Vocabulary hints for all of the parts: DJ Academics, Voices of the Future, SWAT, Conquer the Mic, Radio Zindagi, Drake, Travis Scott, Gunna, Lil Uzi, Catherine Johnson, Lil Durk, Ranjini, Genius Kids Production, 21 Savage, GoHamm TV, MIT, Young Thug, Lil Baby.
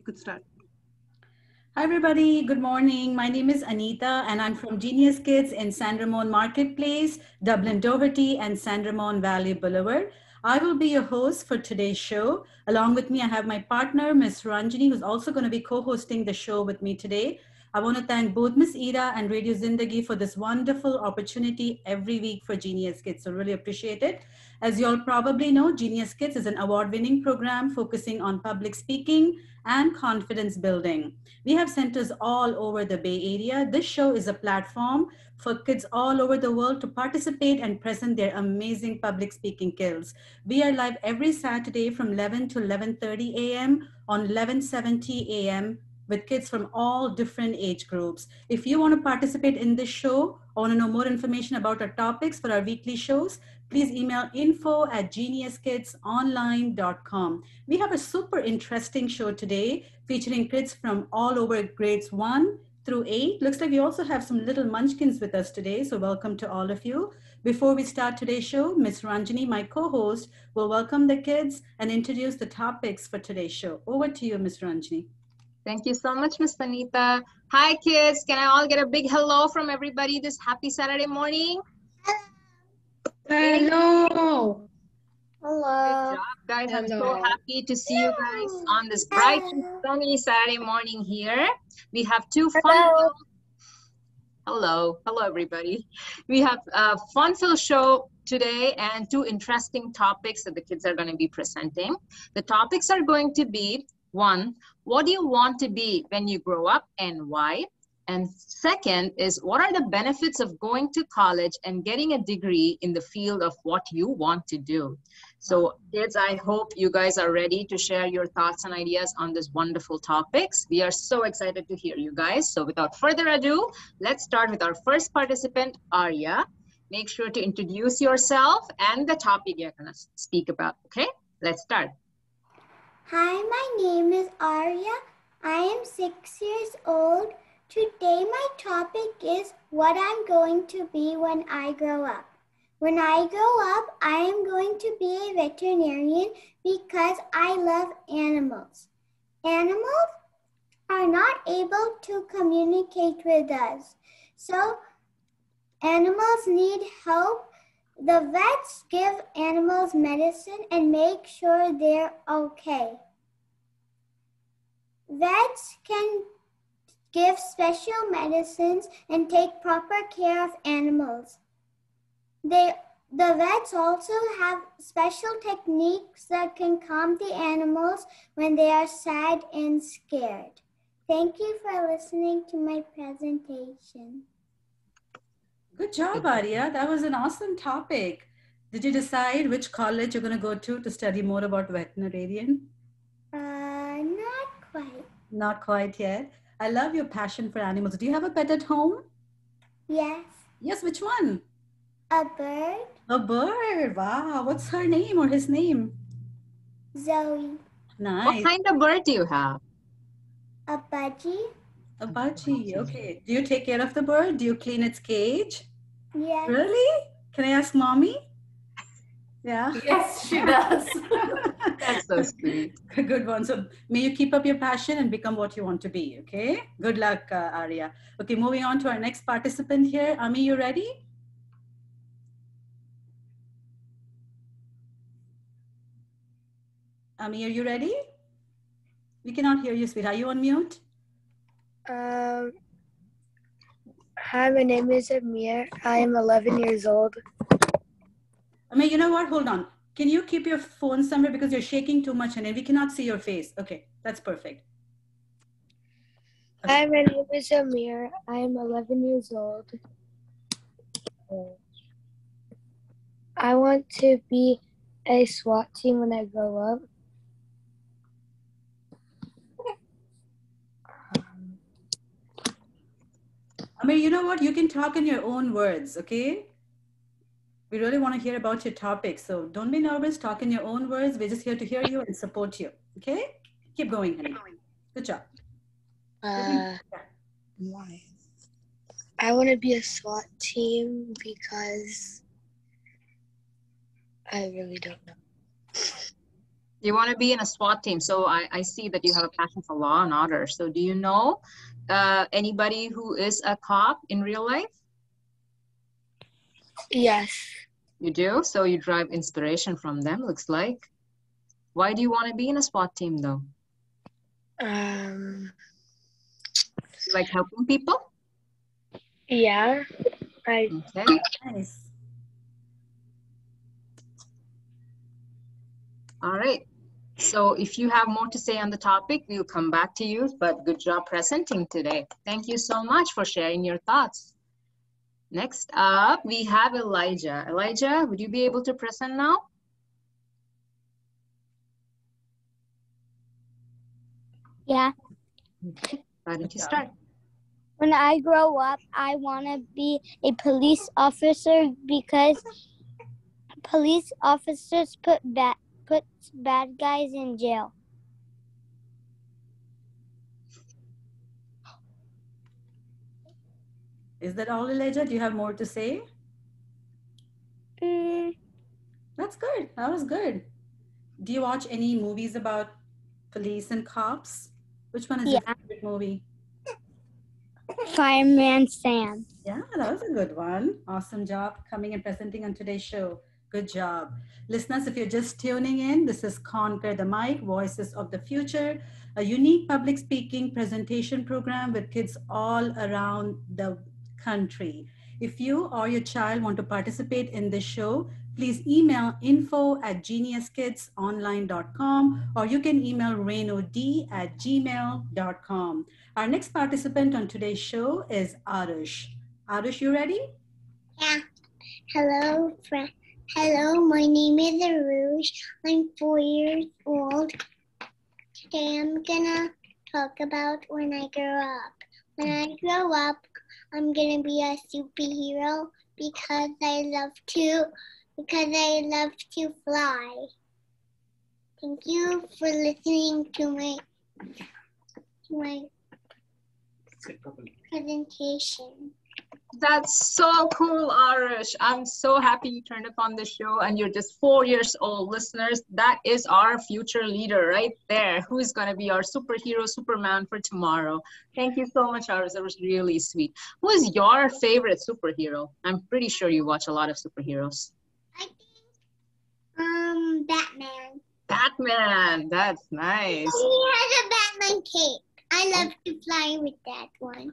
You could start. Hi, everybody. Good morning. My name is Anita, and I'm from Genius Kids in San Ramon Marketplace, Dublin Doherty, and San Ramon Valley Boulevard. I will be your host for today's show. Along with me, I have my partner, Ms. Ranjini, who's also going to be co-hosting the show with me today. I want to thank both Ms. Ira and Radio Zindagi for this wonderful opportunity every week for Genius Kids, so really appreciate it. As you all probably know, Genius Kids is an award-winning program focusing on public speaking and confidence building. We have centers all over the Bay Area. This show is a platform for kids all over the world to participate and present their amazing public speaking skills. We are live every Saturday from 11 to 11:30 a.m. on 11:70 a.m. with kids from all different age groups. If you want to participate in this show or want to know more information about our topics for our weekly shows, please email info@geniuskidsonline.com. We have a super interesting show today featuring kids from all over grades 1 through 8. Looks like we also have some little munchkins with us today, so welcome to all of you. Before we start today's show, Ms. Ranjini, my co-host, will welcome the kids and introduce the topics for today's show. Over to you, Ms. Ranjini. Thank you so much, Ms. Anita. Hi, kids. Can I all get a big hello from everybody this happy Saturday morning? Hello. Hello. Good job, guys. Hello. I'm so happy to see you guys on this bright and sunny Saturday morning here. We have two fun... Hello. Hello, everybody. We have a fun-filled show today and two interesting topics that the kids are going to be presenting. The topics are going to be, one, what do you want to be when you grow up and why? And second is, what are the benefits of going to college and getting a degree in the field of what you want to do? So kids, I hope you guys are ready to share your thoughts and ideas on these wonderful topics. We are so excited to hear you guys. So without further ado, let's start with our first participant, Arya. Make sure to introduce yourself and the topic you're going to speak about. Okay, let's start. Hi, my name is Arya. I am 6 years old. Today my topic is what I'm going to be when I grow up. When I grow up, I am going to be a veterinarian because I love animals. Animals are not able to communicate with us, so animals need help. The vets give animals medicine and make sure they're okay. Vets can give special medicines and take proper care of animals. The vets also have special techniques that can calm the animals when they are sad and scared. Thank you for listening to my presentation. Good job, Arya. That was an awesome topic. Did you decide which college you're going to go to study more about veterinarian? Not quite. Not quite yet. I love your passion for animals. Do you have a pet at home? Yes. Yes, which one? A bird. A bird. Wow. What's her name or his name? Zoe. Nice. What kind of bird do you have? A budgie. A budgie. Okay. Do you take care of the bird? Do you clean its cage? Yes. Really? Can I ask mommy? Yeah. Yes, she does. That's so sweet. Good one. So may you keep up your passion and become what you want to be. Okay. Good luck, Arya. Okay. Moving on to our next participant here. Ami, you ready? Ami, are you ready? We cannot hear you, sweet. Are you on mute? Hi, my name is Amir. I am 11 years old. I mean, you know what? Hold on. Can you keep your phone somewhere because you're shaking too much and we cannot see your face. Okay, that's perfect. Okay. Hi, my name is Amir. I am 11 years old. I want to be a SWAT team when I grow up. I mean, you know what? You can talk in your own words, okay? We really want to hear about your topic. So don't be nervous. Talk in your own words. We're just here to hear you and support you, okay? Keep going, honey. Good job. I want to be a SWAT team because I really don't know. You want to be in a SWAT team. So I see that you have a passion for law and order. So do you know anybody who is a cop in real life? Yes. You do? So you derive inspiration from them, looks like. Why do you want to be in a SWAT team though? Like helping people? Yeah. Okay. Nice. All right. So if you have more to say on the topic, we'll come back to you, but good job presenting today. Thank you so much for sharing your thoughts. Next up, we have Elijah. Elijah, would you be able to present now? Yeah. Why don't you start? When I grow up, I want to be a police officer because police officers puts bad guys in jail. Is that all, Elijah? Do you have more to say? That's good. That was good. Do you watch any movies about police and cops? Which one is your favorite movie? Fireman Sam. Yeah, that was a good one. Awesome job coming and presenting on today's show. Good job. Listeners, if you're just tuning in, this is Conquer the Mic, Voices of the Future, a unique public speaking presentation program with kids all around the country. If you or your child want to participate in this show, please email info@geniuskidsonline.com or you can email rennudh@gmail.com. Our next participant on today's show is Arush. Arush, you ready? Yeah. Hello, friend. Hello, my name is Arush. I'm 4 years old. Today I'm gonna talk about when I grow up. When I grow up, I'm gonna be a superhero because I love to fly. Thank you for listening to my presentation. That's so cool, Arush. I'm so happy you turned up on the show and you're just 4 years old. Listeners, that is our future leader right there, who is going to be our superhero, Superman for tomorrow. Thank you so much, Arush. That was really sweet. Who is your favorite superhero? I'm pretty sure you watch a lot of superheroes. I think Batman. Batman. That's nice. He has a Batman cape. I love to fly with that one.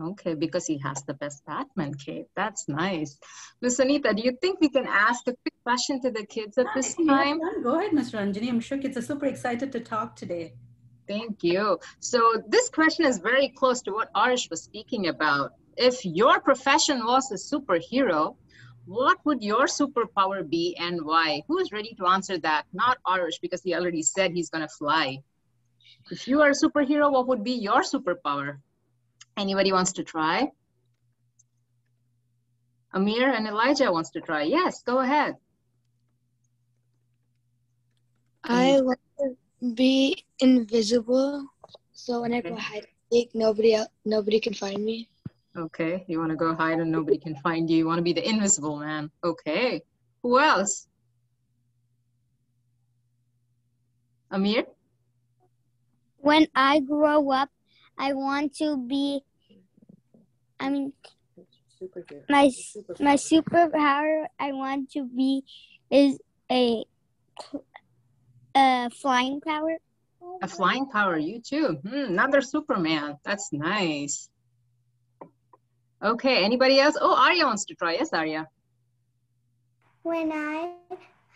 Okay, because he has the best Batman cape. That's nice. Miss Anita, do you think we can ask a quick question to the kids at this time? Go ahead, Ms. Ranjini. I'm sure kids are super excited to talk today. Thank you. So this question is very close to what Arush was speaking about. If your profession was a superhero, what would your superpower be and why? Who is ready to answer that? Not Arush, because he already said he's going to fly. If you are a superhero, what would be your superpower? Anybody wants to try? Amir and Elijah wants to try. Yes, go ahead. I want to be invisible, so when I go hide, nobody can find me. Okay, you want to go hide and nobody can find you. You want to be the invisible man. Okay, who else? Amir? When I grow up, I want to be, my superpower I want to be is a flying power. A flying power, you too. Another Superman. That's nice. Okay, anybody else? Oh, Arya wants to try. Yes, Arya. When I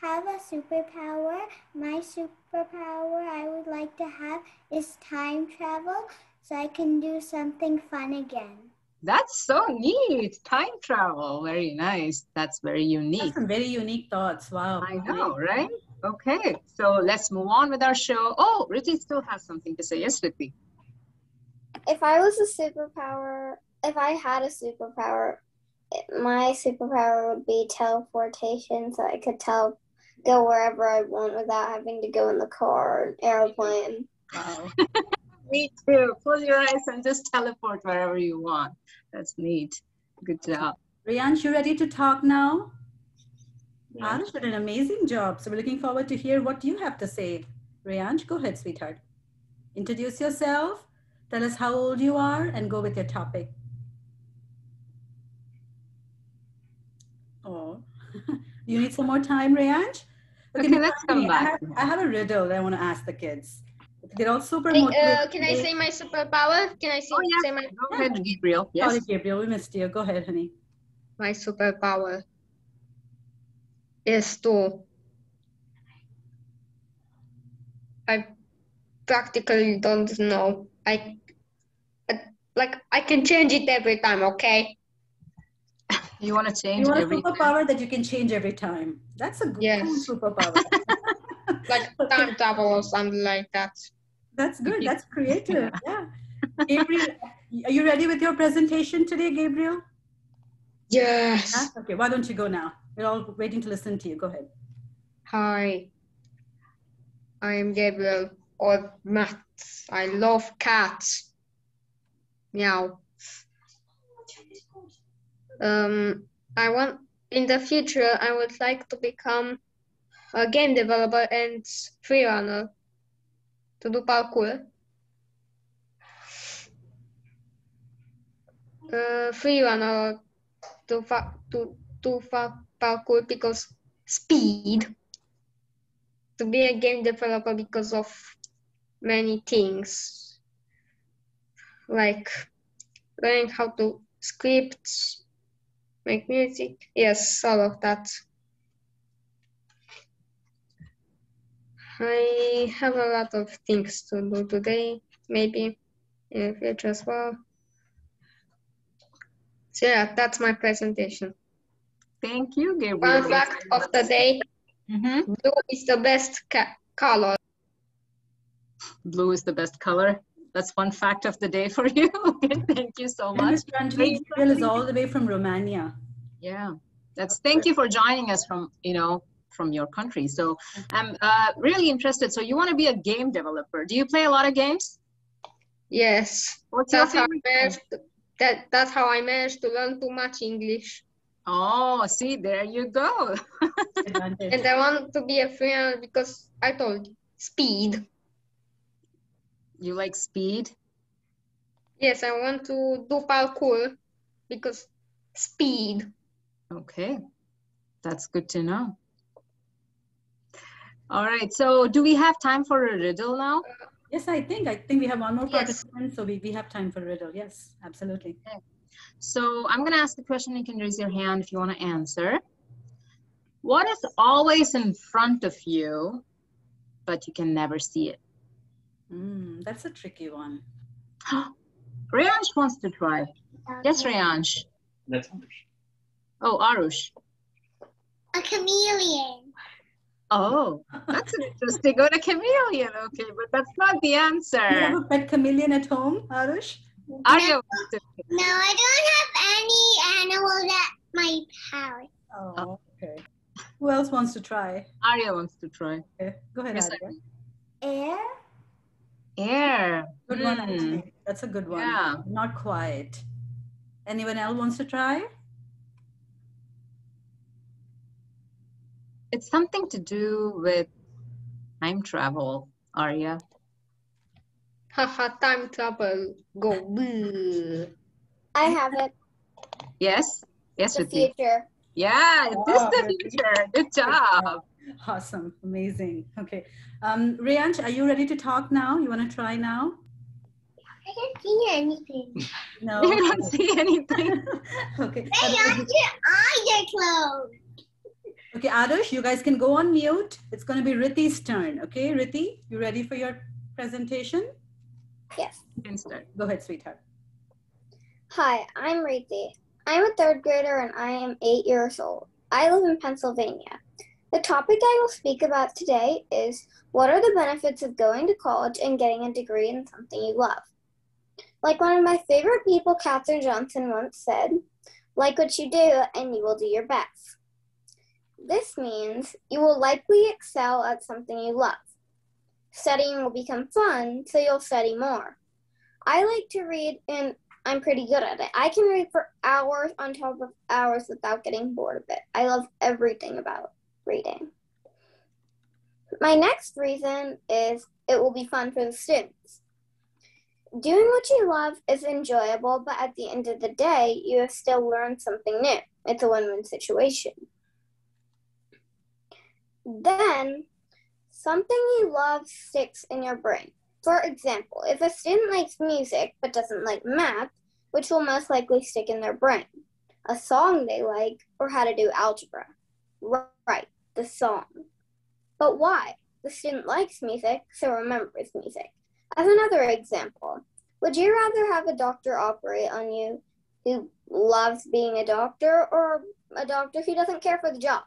have a superpower, my superpower I would like to have is time travel, so I can do something fun again. That's so neat. Time travel. Very nice. That's very unique. That's some very unique thoughts. Wow. I know, right? Okay. So let's move on with our show. Oh, Riddhi still has something to say. Yes, Riddhi. If I had a superpower, my superpower would be teleportation, so I could go wherever I want without having to go in the car or an airplane. Wow. Me too. Close your eyes and just teleport wherever you want. That's neat. Good job. Riyansh, you ready to talk now? Yeah. Arush did an amazing job. So we're looking forward to hear what you have to say. Rayansh, go ahead, sweetheart. Introduce yourself, tell us how old you are, and go with your topic. Oh, you need some more time, Rayansh? Okay, let's come back. I have a riddle I want to ask the kids. They're all super motivated. Can I say my superpower? Can I say, say my superpower? Go ahead, Gabriel. Yes. Sorry, Gabriel, we missed you. Go ahead, honey. My superpower is to... I practically don't know. I can change it every time, okay? You want to change every time? You want a superpower that you can change every time. That's a good superpower. Like time travel or something like that. That's good. That's creative. Yeah. Gabriel, are you ready with your presentation today, Gabriel? Yes. Yeah? Okay. Why don't you go now? We're all waiting to listen to you. Go ahead. Hi. I am Gabriel, or Matt. I love cats. Meow. In the future, I would like to become a game developer and freerunner to do parkour. Freerunner to parkour because speed. To be a game developer because of many things, like learning how to script, make music. Yes, all of that. I have a lot of things to do today, maybe in the future as well. So yeah, that's my presentation. Thank you, Gabriel. One fact of the day. Mm-hmm. Blue is the best color. Blue is the best color. That's one fact of the day for you. Okay, thank you so much. Gabriel is all the way from Romania. Yeah, that's. Thank you for joining us from from your country. So I'm really interested. So you want to be a game developer? Do you play a lot of games? Yes. What's that's how I managed to learn too much English. Oh, see, there you go. And I want to be a freerunner because I told you, speed. You like speed? Yes, I want to do parkour because speed. Okay, that's good to know. All right, so do we have time for a riddle now? Yes, I think we have one more participant, so we have time for a riddle. Yes, absolutely. Okay. So I'm going to ask the question. You can raise your hand if you want to answer. What is always in front of you, but you can never see it? That's a tricky one. Rayansh wants to try. Yes, Rayansh. That's Arush. Oh, Arush. A chameleon. Oh, that's interesting. Go to chameleon. Okay, but that's not the answer. You have a pet chameleon at home, Arush? No, I don't have any animals at my house. Oh, okay. Who else wants to try? Arya wants to try. Okay. Go ahead, Arya. Air? Air. Good one, actually. That's a good one. Yeah. Not quiet. Anyone else wants to try? It's something to do with time travel, Arya. Haha, time travel. Go. I have it. Yes. Yes, the future. Yeah, wow. It is the future. Good job. Awesome. Amazing. Okay. Rayansh, are you ready to talk now? You want to try now? I can't see anything. No. You don't see anything. Okay. Rayansh, your eyes are closed. Okay, Arush, you guys can go on mute. It's going to be Rithi's turn. Okay, Rithi, you ready for your presentation? Yes. You can start. Go ahead, sweetheart. Hi, I'm Rithi. I'm a third grader and I am 8 years old. I live in Pennsylvania. The topic I will speak about today is what are the benefits of going to college and getting a degree in something you love? Like one of my favorite people, Catherine Johnson, once said, like what you do and you will do your best. This means you will likely excel at something you love. Studying will become fun, so you'll study more. I like to read, and I'm pretty good at it. I can read for hours on top of hours without getting bored of it. I love everything about reading. My next reason is it will be fun for the students. Doing what you love is enjoyable, but at the end of the day, you have still learned something new. It's a win-win situation. Then, something you love sticks in your brain. For example, if a student likes music but doesn't like math, which will most likely stick in their brain? A song they like, or how to do algebra? Right, the song. But why? The student likes music, so remembers music. As another example, would you rather have a doctor operate on you who loves being a doctor or a doctor who doesn't care for the job?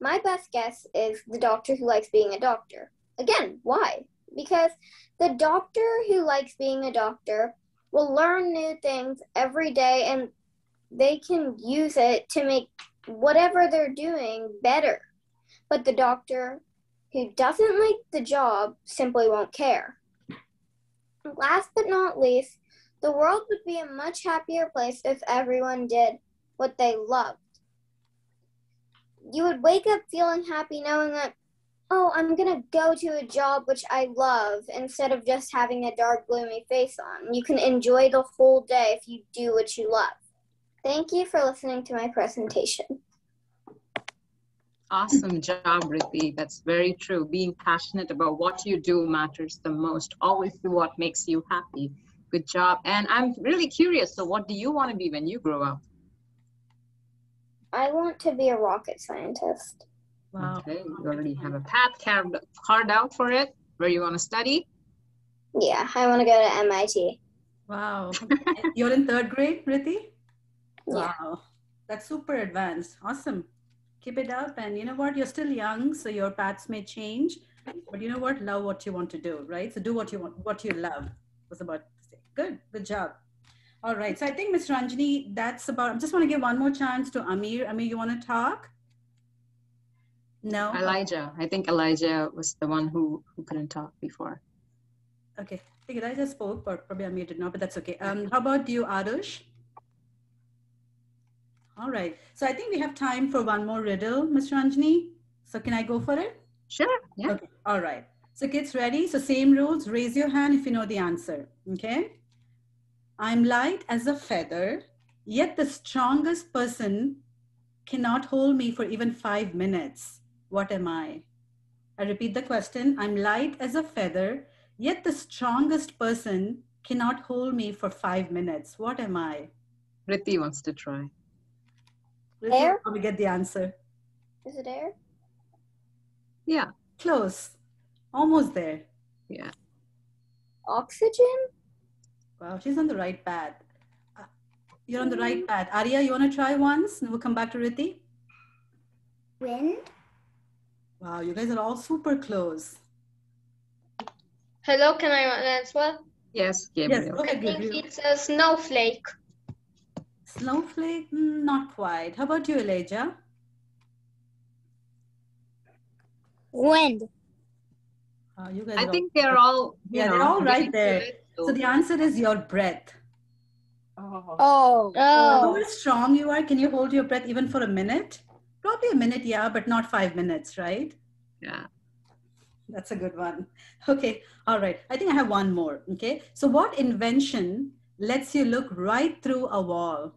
My best guess is the doctor who likes being a doctor. Again, why? Because the doctor who likes being a doctor will learn new things every day and they can use it to make whatever they're doing better. But the doctor who doesn't like the job simply won't care. Last but not least, the world would be a much happier place if everyone did what they loved. You would wake up feeling happy knowing that, oh, I'm gonna go to a job which I love instead of just having a dark, gloomy face on. You can enjoy the whole day if you do what you love. Thank you for listening to my presentation. Awesome job, Riddhi. That's very true. Being passionate about what you do matters the most. Always do what makes you happy. Good job. And I'm really curious. So what do you want to be when you grow up? I want to be a rocket scientist. Wow. Okay. You already have a path carved out for it. Where you want to study? Yeah, I want to go to MIT. Wow. You're in third grade, Riddhi? Yeah. Wow. That's super advanced. Awesome. Keep it up, and you know what, you're still young, so your paths may change, but you know what, love what you want to do, right? So do what you want, what you love, was about to say. Good job. All right, so I think Ms. Ranjini, that's about, I just want to give one more chance to Amir. Amir, you want to talk? No? Elijah, I think Elijah was the one who couldn't talk before. Okay, I think Elijah spoke, or probably Amir did not, but that's okay. How about you, Arush? All right, so I think we have time for one more riddle, Ms. Ranjini. So can I go for it? Sure, yeah. Okay. All right, so kids ready? So same rules, raise your hand if you know the answer, okay? I'm light as a feather, yet the strongest person cannot hold me for even 5 minutes. What am I? I repeat the question, I'm light as a feather, yet the strongest person cannot hold me for 5 minutes. What am I? Riddhi wants to try. Air? How we get the answer. Is it air? Yeah. Close. Almost there. Yeah. Oxygen? Wow, she's on the right path. You're on the right path. Arya, you want to try once? And we'll come back to Riddhi. Wind? Wow, you guys are all super close. Hello, can I answer as well? Yes, Gabriel. Yes, okay, Gabriel. I think it's a snowflake. Snowflake? Not quite. How about you, Elijah? Wind. You guys I think they're all, they're all right there. So the answer is your breath. Oh. How strong you are, can you hold your breath even for a minute? Probably a minute, yeah, but not 5 minutes, right? Yeah. That's a good one. Okay. All right. I think I have one more. Okay. So what invention lets you look right through a wall?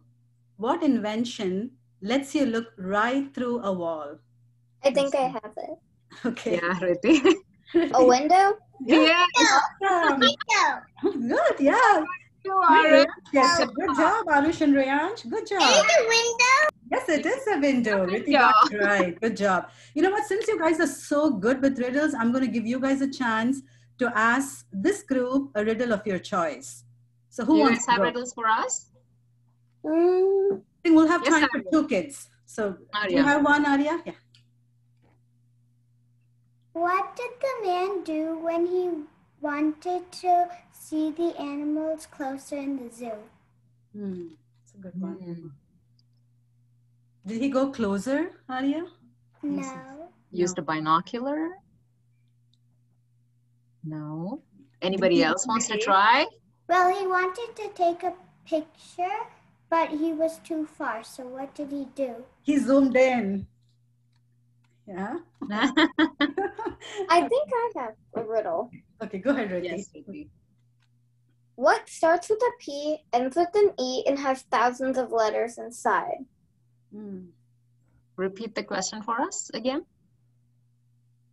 What invention lets you look right through a wall? I think I have it. Okay. Yeah, Riddhi. A window? Yeah. Good, yeah. Yes, good job, Arush and Rayansh. Good job. Is it a window? Yes, it is a window. Riddhi got it right. Good job. You know what? Since you guys are so good with riddles, I'm going to give you guys a chance to ask this group a riddle of your choice. So who wants to have riddles for us? I think we'll have time for two kids. So you have one, Arya? Yeah. What did the man do when he wanted to see the animals closer in the zoo? That's a good one. Did he go closer, Arya? No. Used a binocular? No. Anybody else wants to try? Well, he wanted to take a picture, but he was too far. So what did he do? He zoomed in. Yeah. I think I have a riddle. Okay, go ahead, Ruthie. Yes. What starts with a P, ends with an E, and has thousands of letters inside? Mm. Repeat the question for us again.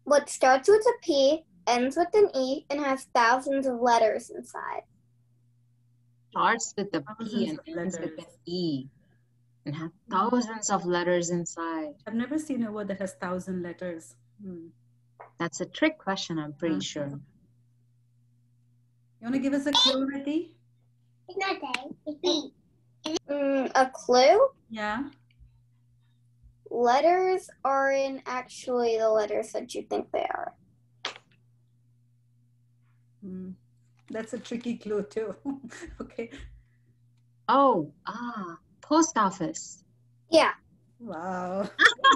What starts with a P, ends with an E, and has thousands of letters inside? Starts with a P and ends with an E, and has thousands of letters inside. I've never seen a word that has 1,000 letters. Hmm. That's a trick question, I'm pretty sure. You want to give us a clue, Riddhi? It's not A, it's B. A clue? Yeah. Letters aren't actually the letters that you think they are. Mm. That's a tricky clue too. Okay. Oh, post office. Yeah. Wow.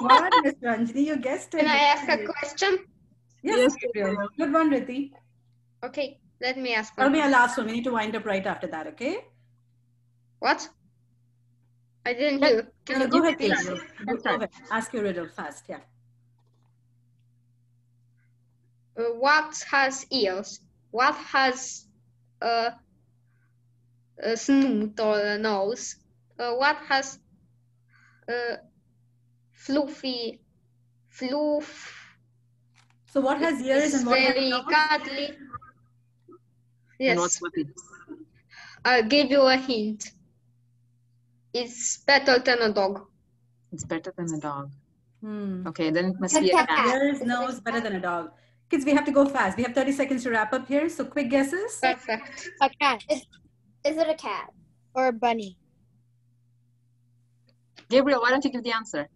What, Ms. Ranjini, you guessed it. Can I ask a question? Yes, yes. Good one, Riddhi. Okay, let me ask one. Tell me a last one. We need to wind up right after that, okay? What? I didn't hear. Can you go ahead, please? Go ahead. Ask your riddle fast, yeah. What has ears? What has a snoot or a nose? What has fluff? So what has ears and what very has cuddly? Yes. I'll give you a hint. It's better than a dog. It's better than a dog. Hmm. Okay, then it must be a cat. Ears, nose, better than a dog. Kids, we have to go fast. We have 30 seconds to wrap up here. So quick guesses. Perfect. A cat. Is it a cat or a bunny? Gabriel, why don't you give the answer?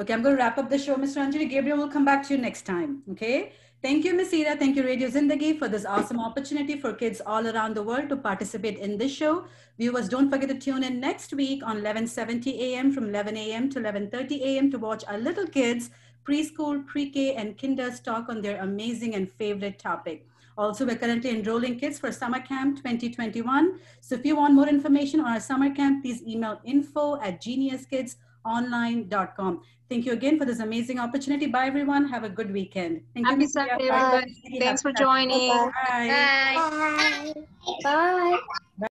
Okay, I'm going to wrap up the show, Mr. Anjali. Gabriel will come back to you next time. Okay. Thank you, Ms. Ira. Thank you, Radio Zindagi, for this awesome opportunity for kids all around the world to participate in this show. Viewers, don't forget to tune in next week on 11:70 a.m. from 11 a.m. to 11:30 a.m. to watch our little kids, preschool, pre-K, and kinders talk on their amazing and favorite topic. Also, we're currently enrolling kids for Summer Camp 2021. So if you want more information on our Summer Camp, please email info@geniuskidsonline.com. Thank you again for this amazing opportunity. Bye, everyone. Have a good weekend. Thank you. Happy Sunday, everybody. Thanks for joining. Bye. Bye. Bye. Bye. Bye.